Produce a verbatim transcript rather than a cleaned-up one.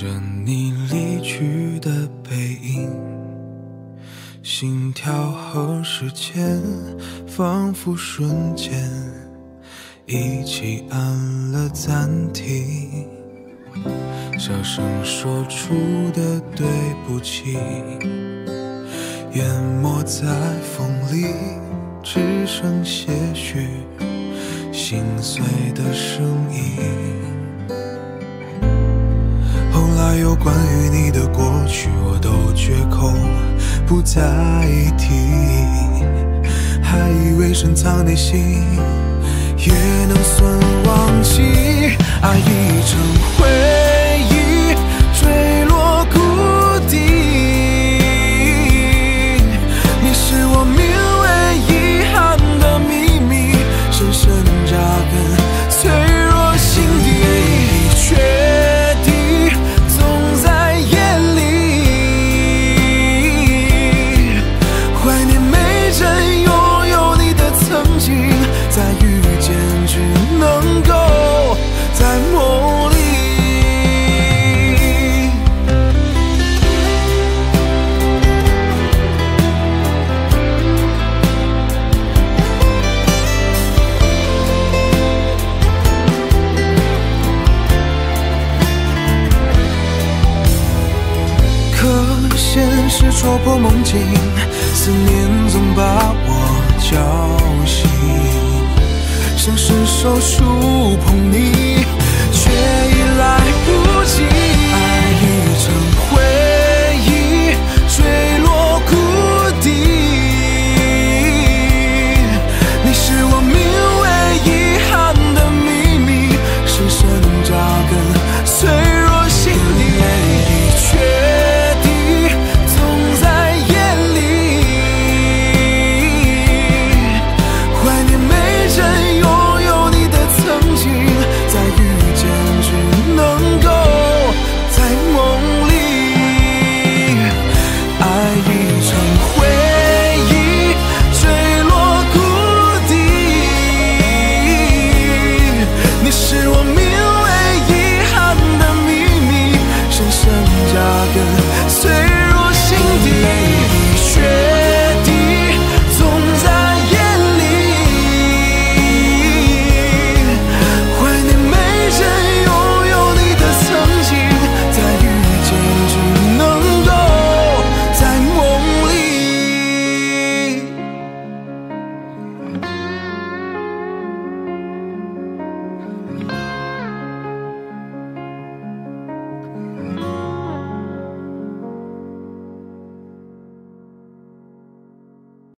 着你离去的背影，心跳和时间仿佛瞬间一起按了暂停，小声说出的对不起淹没在风里，只剩些许心碎的声音。有关于你的过去，我都绝口不再提，还以为深藏内心也能算忘记，爱已成回忆，坠落谷底。你是我名为遗憾的秘密，深深扎根脆弱心底。戳破梦境，思念总把我叫醒，像是手触碰你，却依赖